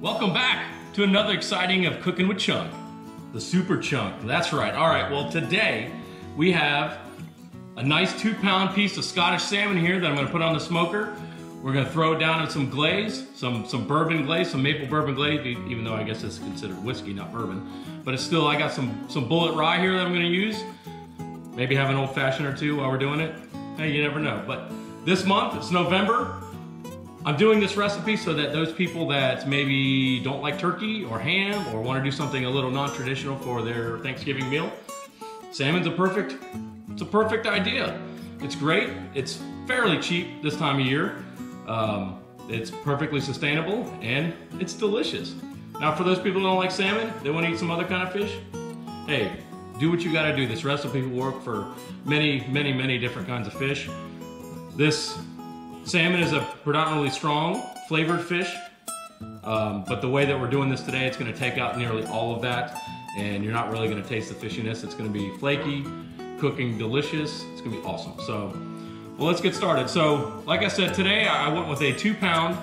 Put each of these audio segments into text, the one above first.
Welcome back to another exciting of Cooking with Chunk, the Super Chunk. That's right. All right, well today we have a nice 2-pound piece of Scottish salmon here that I'm going to put on the smoker. We're going to throw it down in some glaze, some bourbon glaze, some maple bourbon glaze, even though I guess it's considered whiskey, not bourbon. But it's still, I got some bullet rye here that I'm going to use. Maybe have an old fashioned or two while we're doing it. Hey, you never know. But this month, it's November. I'm doing this recipe so that those people that maybe don't like turkey or ham or want to do something a little non-traditional for their Thanksgiving meal, salmon's a perfect idea. It's great. It's fairly cheap this time of year. It's perfectly sustainable and it's delicious. Now for those people who don't like salmon, they want to eat some other kind of fish, hey, do what you got to do. This recipe will work for many, many, many different kinds of fish. This salmon is a predominantly strong flavored fish, but the way that we're doing this today, it's going to take out nearly all of that and you're not really going to taste the fishiness. It's going to be flaky, cooking delicious. It's going to be awesome. So well, let's get started. So, like I said, today I went with a 2-pound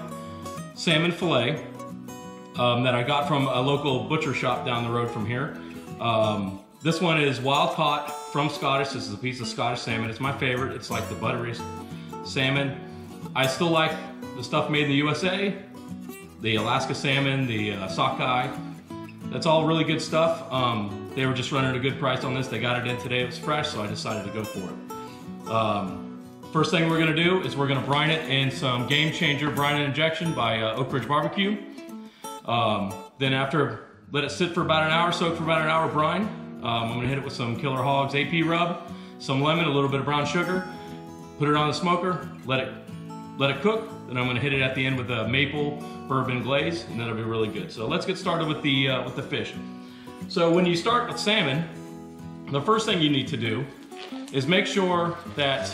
salmon fillet that I got from a local butcher shop down the road from here. This one is wild caught from Scottish. This is a piece of Scottish salmon. It's my favorite. It's like the butteriest salmon. I still like the stuff made in the USA, the Alaska salmon, the sockeye. That's all really good stuff. They were just running a good price on this. They got it in today. It was fresh, so I decided to go for it. First thing we're going to do is we're going to brine it in some Game Changer Brine and Injection by Oak Ridge BBQ. Then after, let it sit for about an hour, soak for about an hour, brine. I'm going to hit it with some Killer Hogs AP Rub, some lemon, a little bit of brown sugar. Put it on the smoker, let it cook. Then I'm going to hit it at the end with a maple bourbon glaze, and that'll be really good. So let's get started with the fish. So when you start with salmon, the first thing you need to do is make sure that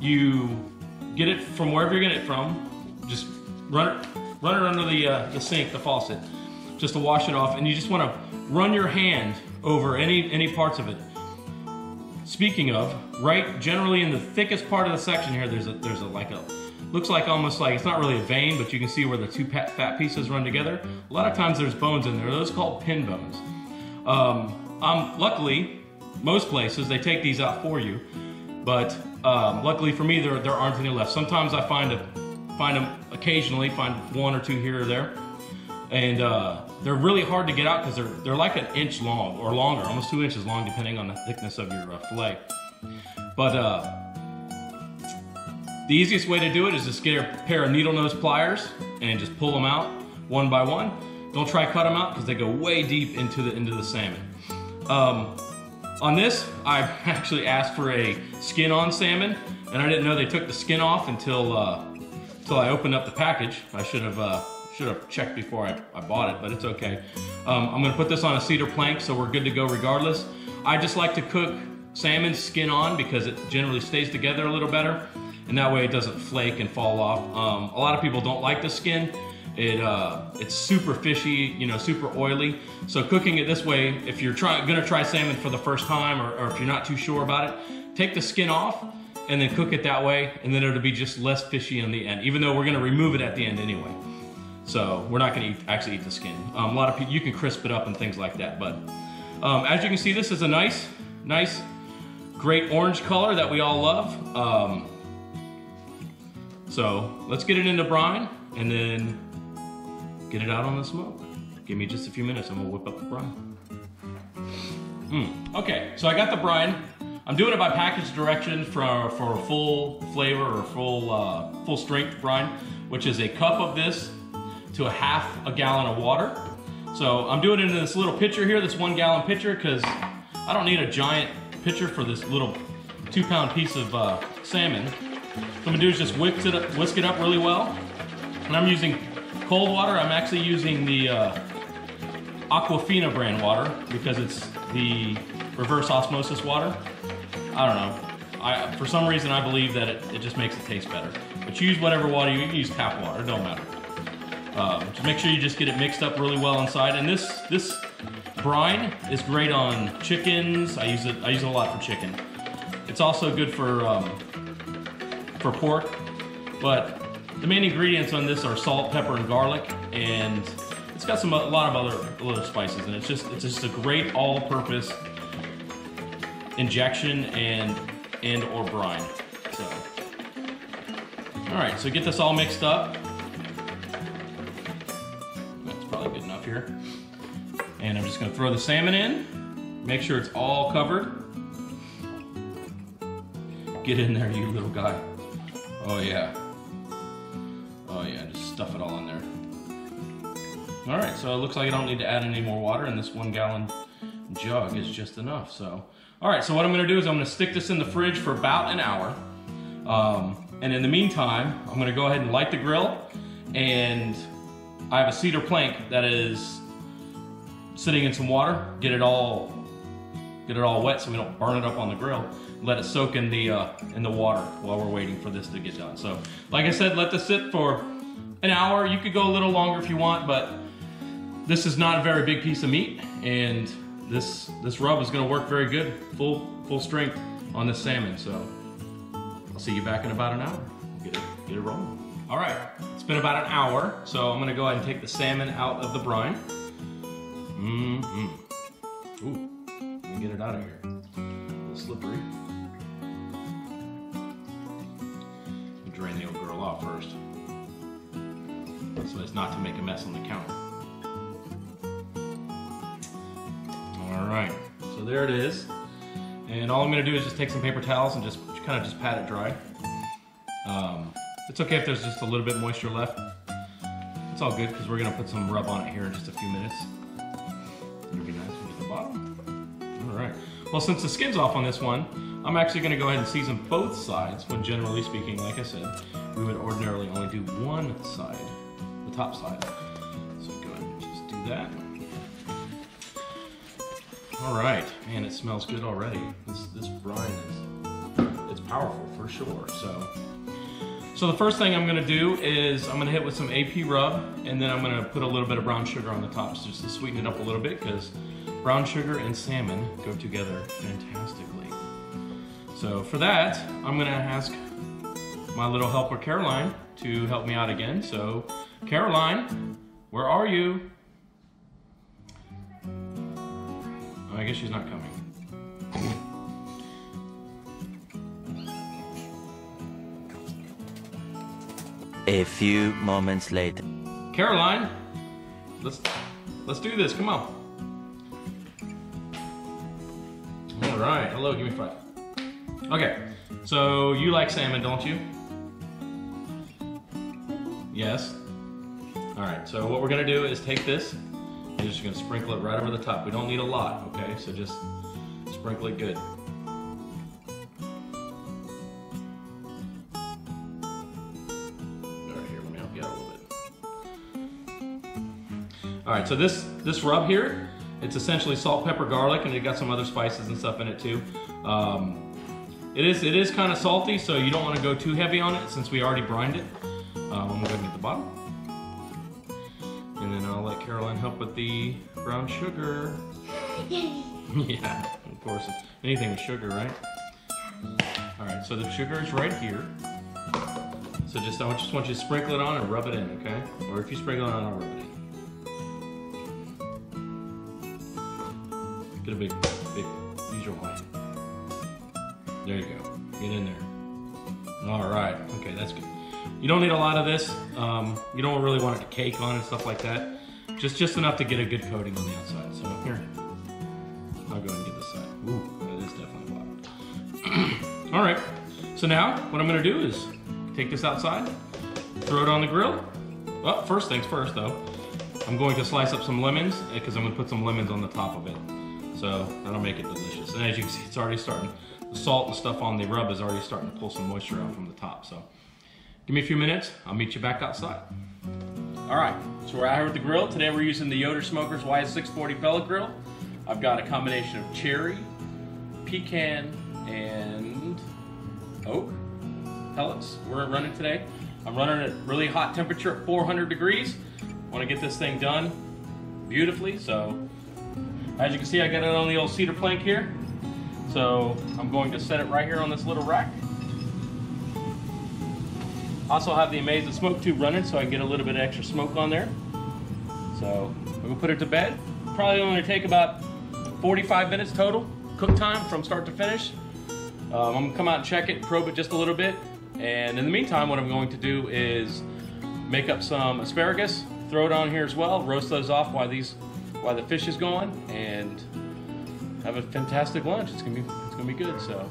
you get it from wherever you're getting it from. Just run it under the sink, the faucet, just to wash it off. And you just want to run your hand over any parts of it. Speaking of, right generally in the thickest part of the section here, there's a like a, looks like almost like, it's not really a vein, but you can see where the two fat pieces run together. A lot of times there's bones in there. Those are called pin bones. Luckily, most places, they take these out for you. But luckily for me, there aren't any left. Sometimes I occasionally find one or two here or there. And they're really hard to get out because they're like an inch long or longer, almost 2 inches long, depending on the thickness of your fillet. But the easiest way to do it is just get a pair of needle nose pliers and just pull them out one by one. Don't try cut them out because they go way deep into the salmon. On this, I actually asked for a skin-on salmon, and I didn't know they took the skin off until I opened up the package. I should have checked before I bought it, but it's okay. I'm gonna put this on a cedar plank, so we're good to go regardless. I just like to cook salmon skin on because it generally stays together a little better, and that way it doesn't flake and fall off. A lot of people don't like the skin. It's super fishy, you know, super oily. So cooking it this way, if you're gonna try salmon for the first time, or if you're not too sure about it, take the skin off and then cook it that way, and then it'll be just less fishy in the end, even though we're gonna remove it at the end anyway. So we're not gonna actually eat the skin. A lot of people, you can crisp it up and things like that, but as you can see, this is a nice, great orange color that we all love. So let's get it into brine and then get it out on the smoke. Give me just a few minutes, I'm gonna whip up the brine. Okay, so I got the brine. I'm doing it by package direction for a full flavor or full strength brine, which is a cup of this to a half a gallon of water. So I'm doing it in this little pitcher here, this 1 gallon pitcher, because I don't need a giant pitcher for this little 2-pound piece of salmon. What I'm gonna do is just whisk it up really well. And I'm using cold water. I'm actually using the Aquafina brand water because it's the reverse osmosis water. I don't know. For some reason, I believe that it just makes it taste better. But you use whatever water you can use, tap water, it don't matter. Just make sure you just get it mixed up really well inside. And this brine is great on chickens. I use it a lot for chicken. It's also good for pork, but the main ingredients on this are salt, pepper, and garlic. and it's got a lot of other little spices, and it's just a great all-purpose injection and or brine. So, all right, so get this all mixed up. That's probably good enough here. And I'm just gonna throw the salmon in, make sure it's all covered. Get in there, you little guy. Oh yeah. Oh yeah, just stuff it all in there. All right, so it looks like I don't need to add any more water, and this 1 gallon jug is just enough, so. All right, so what I'm gonna do is I'm gonna stick this in the fridge for about an hour. And in the meantime, I'm gonna go ahead and light the grill, and I have a cedar plank that is sitting in some water, get it all wet so we don't burn it up on the grill. Let it soak in the water while we're waiting for this to get done. So, like I said, let this sit for an hour. You could go a little longer if you want, but this is not a very big piece of meat, and this rub is gonna work very good, full strength on this salmon. So, I'll see you back in about an hour. Get it rolling. All right, it's been about an hour, so I'm gonna go ahead and take the salmon out of the brine. Mm-hmm. Ooh, let me get it out of here. A little slippery. I'll drain the old girl off first, so as not to make a mess on the counter. All right, so there it is. And all I'm gonna do is just take some paper towels and just pat it dry. It's okay if there's just a little bit of moisture left. It's all good, because we're gonna put some rub on it here in just a few minutes. It'll be nice to get the bottom. All right. Well, since the skin's off on this one, I'm actually going to go ahead and season both sides. When generally speaking, like I said, we would ordinarily only do one side, the top side. So go ahead and just do that. All right. Man, it smells good already. This brine it's powerful for sure. So the first thing I'm going to do is I'm going to hit with some AP Rub, and then I'm going to put a little bit of brown sugar on the top just to sweeten it up a little bit, because brown sugar and salmon go together fantastically. So for that, I'm going to ask my little helper Caroline to help me out again. So Caroline, where are you? Oh, I guess she's not coming. A few moments later. Caroline, let's do this. Come on. All right. Hello. Give me 5. Okay. So you like salmon, don't you? Yes. All right. So what we're gonna do is take this. You're just gonna sprinkle it right over the top. We don't need a lot. Okay. So just sprinkle it good. All right, so this rub here, it's essentially salt, pepper, garlic, and it got some other spices and stuff in it too. It is kind of salty, so you don't want to go too heavy on it since we already brined it. I'm gonna go get the bottle, and then I'll let Caroline help with the brown sugar. Yeah, of course, anything with sugar, right? All right, so the sugar is right here. So I just want you to sprinkle it on and rub it in, okay? Or if you sprinkle it on, I'll rub it in. Get a big, use your wine. There you go, get in there. All right, okay, that's good. You don't need a lot of this. You don't really want it to cake on and stuff like that. Just enough to get a good coating on the outside. So here, I'll go ahead and get this side. Ooh, that is definitely hot. All right, so now what I'm gonna do is take this outside, throw it on the grill. Well, first things first though, I'm going to slice up some lemons, because I'm gonna put some lemons on the top of it. So that'll make it delicious. And as you can see, it's already starting. The salt and stuff on the rub is already starting to pull some moisture out from the top. So give me a few minutes. I'll meet you back outside. All right, so we're out here with the grill. Today we're using the Yoder Smokers YS640 pellet grill. I've got a combination of cherry, pecan, and oak pellets we're running today. I'm running at really hot temperature at 400 degrees. I want to get this thing done beautifully, so. As you can see, I got it on the old cedar plank here. So I'm going to set it right here on this little rack. Also have the Amazing smoke tube running so I can get a little bit of extra smoke on there. So we're gonna put her to bed. Probably only take about 45 minutes total cook time from start to finish. I'm gonna come out and check it, probe it just a little bit. And in the meantime, what I'm going to do is make up some asparagus, throw it on here as well, roast those off while the fish is gone, and have a fantastic lunch. It's gonna be good. So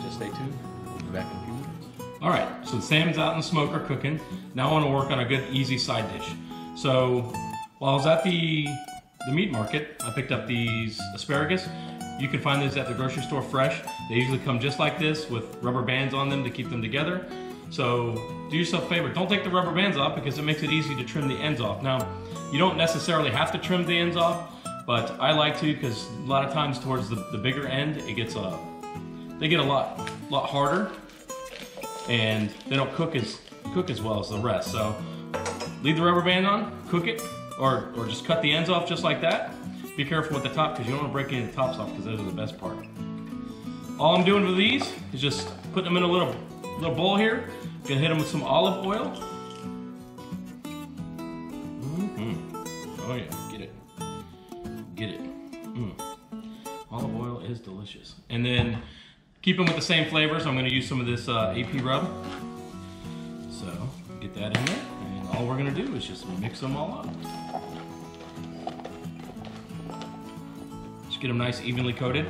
just stay tuned. We'll be back in a few minutes. All right. So the salmon's out in the smoker cooking. Now I want to work on a good easy side dish. So while I was at the meat market, I picked up these asparagus. You can find these at the grocery store fresh. They usually come just like this with rubber bands on them to keep them together. So do yourself a favor, don't take the rubber bands off because it makes it easy to trim the ends off. Now, you don't necessarily have to trim the ends off, but I like to because a lot of times towards the bigger end, it gets they get a lot harder and they don't cook as well as the rest. So leave the rubber band on, cook it, or just cut the ends off just like that. Be careful with the top because you don't want to break any of the tops off because those are the best part. All I'm doing with these is just putting them in a little bowl here. I'm gonna hit them with some olive oil. Mm-hmm. Oh yeah, get it. Get it. Olive oil is delicious. And then keep them with the same flavors. I'm gonna use some of this AP Rub. So get that in there. And all we're gonna do is just mix them all up. Get them nice evenly coated.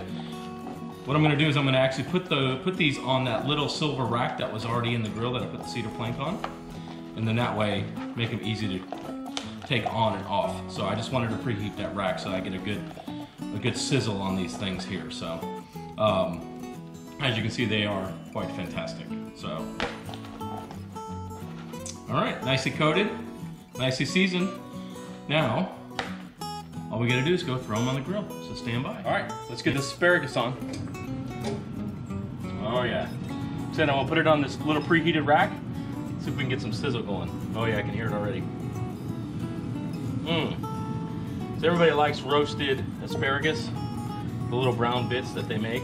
What I'm gonna do is I'm gonna actually put these on that little silver rack that was already in the grill that I put the cedar plank on. And then that way, make them easy to take on and off. So I just wanted to preheat that rack so I get a good sizzle on these things here. So as you can see, they are quite fantastic. So, all right, nicely coated, nicely seasoned. Now, all we gotta do is go throw them on the grill, so stand by. All right, let's get the asparagus on. Oh yeah. So now we'll put it on this little preheated rack, see if we can get some sizzle going. Oh yeah, I can hear it already. So everybody likes roasted asparagus, the little brown bits that they make,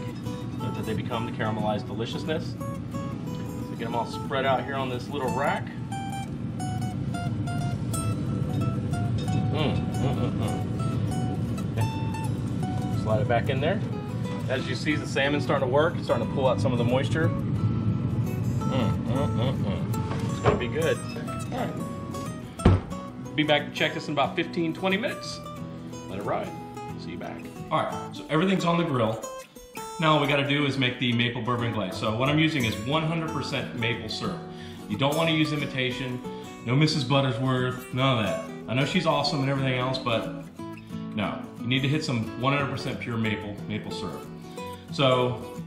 so that they become the caramelized deliciousness. So get them all spread out here on this little rack. Slide it back in there. As you see, the salmon's starting to work. It's starting to pull out some of the moisture. It's gonna be good. All right. Be back to check this in about 15, 20 minutes. Let it ride. See you back. All right, so everything's on the grill. Now all we gotta do is make the maple bourbon glaze. So what I'm using is 100% maple syrup. You don't wanna use imitation. No Mrs. Buttersworth, none of that. I know she's awesome and everything else, but no. You need to hit some 100% pure maple syrup. So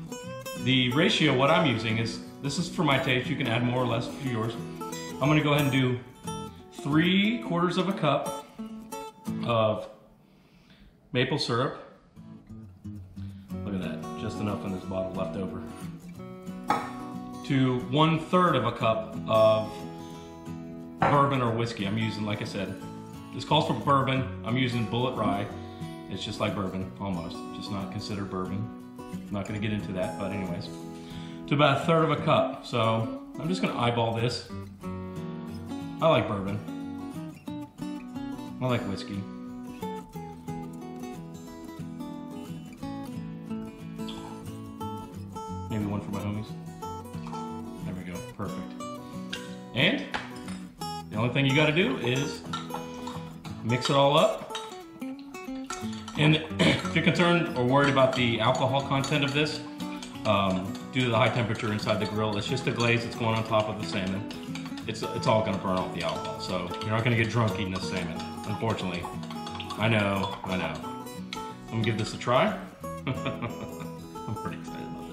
the ratio, what I'm using is, this is for my taste, you can add more or less to yours. I'm gonna go ahead and do 3/4 cup of maple syrup. Look at that, just enough in this bottle left over. To 1/3 cup of bourbon or whiskey. I'm using, like I said, this calls for bourbon. I'm using Bullet Rye. It's just like bourbon, almost. Just not considered bourbon. I'm not gonna get into that, but anyways. To about 1/3 cup. So I'm just gonna eyeball this. I like bourbon. I like whiskey. Maybe one for my homies. There we go, perfect. And the only thing you gotta do is mix it all up. And if you're concerned or worried about the alcohol content of this, due to the high temperature inside the grill, it's just the glaze that's going on top of the salmon. It's all gonna burn off the alcohol, so you're not gonna get drunk eating this salmon, unfortunately. I know. I'm gonna give this a try. I'm pretty excited about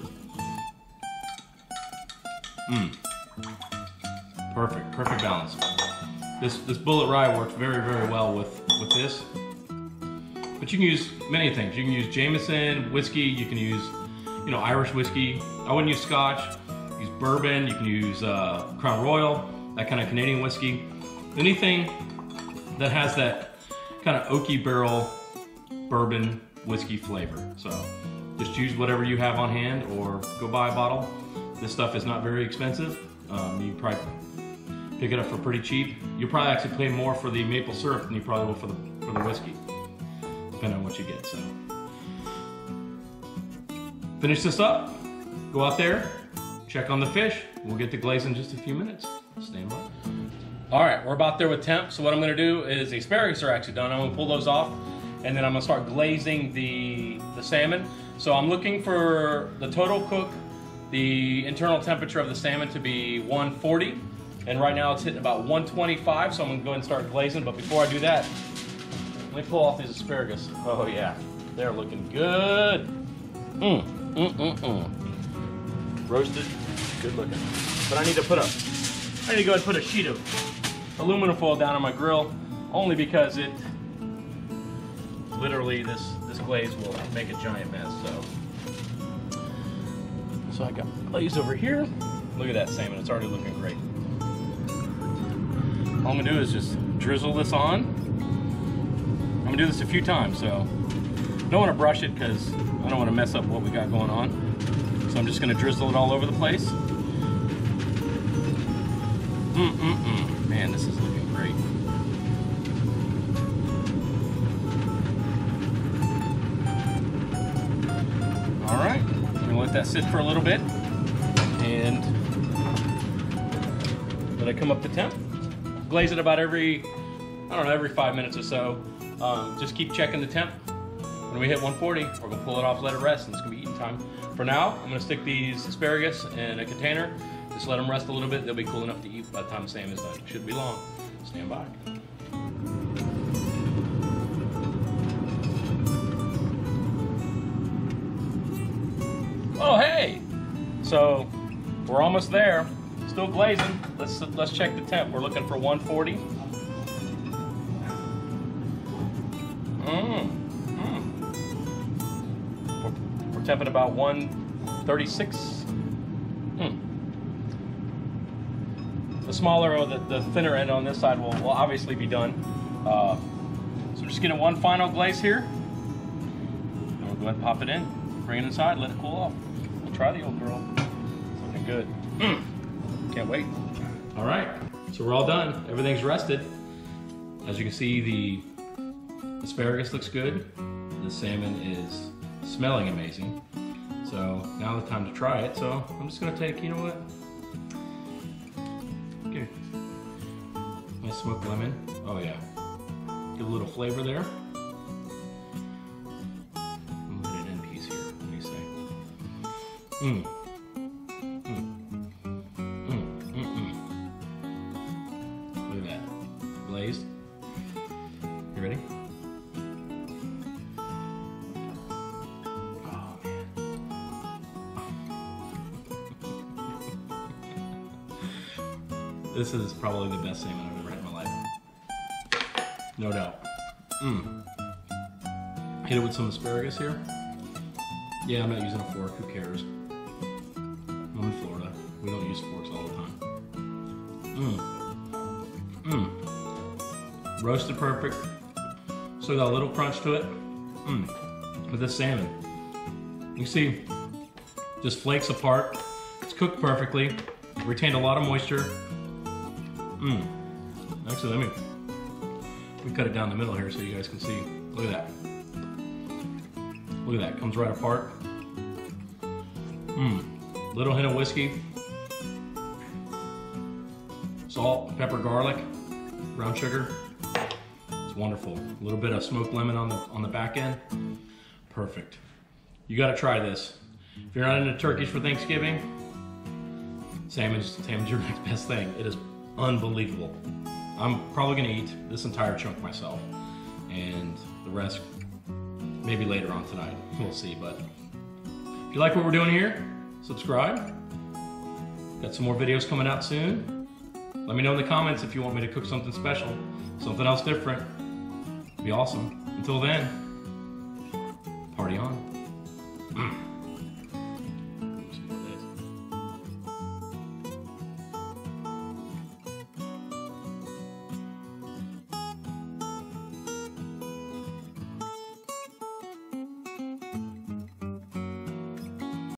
this. Perfect balance. This Bullet Rye works very well with this. But you can use many things. You can use Jameson, whiskey, you can use, you know, Irish whiskey. I wouldn't use Scotch, use bourbon, you can use Crown Royal, that kind of Canadian whiskey. Anything that has that kind of oaky barrel bourbon whiskey flavor. So just use whatever you have on hand or go buy a bottle. This stuff is not very expensive. You probably pick it up for pretty cheap. You'll probably actually pay more for the maple syrup than you probably will for the whiskey, depending on what you get. So finish this up, go out there, check on the fish. We'll get the glaze in just a few minutes. Stand by. All right, we're about there with temp. So what I'm gonna do is the asparagus are actually done. I'm gonna pull those off and then I'm gonna start glazing the salmon. So I'm looking for the total cook, the internal temperature of the salmon to be 140. And right now it's hitting about 125. So I'm gonna go ahead and start glazing. But before I do that, let me pull off these asparagus. Oh yeah, they're looking good. Roasted, good looking. But I need to go ahead and put a sheet of aluminum foil down on my grill, only because it, literally this glaze will make a giant mess, so I got glaze over here. Look at that salmon, it's already looking great. All I'm gonna do is just drizzle this on. I'm gonna do this a few times, so don't wanna brush it because I don't wanna mess up what we got going on. So I'm just gonna drizzle it all over the place. Man, this is looking great. All right, I'm gonna let that sit for a little bit and let it come up to temp. Glaze it about every, I don't know, every 5 minutes or so. Just keep checking the temp. When we hit 140, we're gonna pull it off, let it rest, and it's gonna be eating time. For now, I'm gonna stick these asparagus in a container. Just let them rest a little bit. They'll be cool enough to eat by the time the salmon is done. It shouldn't be long. Stand by. Oh, hey! So we're almost there. Still glazing. Let's check the temp. We're looking for 140. We're temping about 136. The smaller or the thinner end on this side will obviously be done. So just getting one final glaze here. And we'll go ahead and pop it in, bring it inside, let it cool off. We'll try the old girl. It's looking good. Can't wait. All right, so we're all done. Everything's rested. As you can see, the asparagus looks good. The salmon is smelling amazing. So now the time to try it. So I'm just gonna take, you know what? Nice smoked lemon. Oh yeah. Give a little flavor there. I'm gonna put it in piece here. What do you say? Look at that. Glazed. You ready? Oh man. This is probably the best salmon I've ever had. No doubt. Hit it with some asparagus here. Yeah, I'm not using a fork, who cares? I'm in Florida. We don't use forks all the time. Roasted perfect. Still got a little crunch to it. With this salmon. You can see, just flakes apart. It's cooked perfectly. Retained a lot of moisture. Actually, let me... we cut it down the middle here so you guys can see. Look at that. Look at that, comes right apart. Little hint of whiskey. Salt, pepper, garlic, brown sugar. It's wonderful. A little bit of smoked lemon on the back end. Perfect. You gotta try this. If you're not into turkeys for Thanksgiving, salmon's your next best thing. It is unbelievable. I'm probably gonna eat this entire chunk myself, and the rest maybe later on tonight. We'll see, but if you like what we're doing here, subscribe. Got some more videos coming out soon. Let me know in the comments if you want me to cook something special, something else different. It'd be awesome. Until then.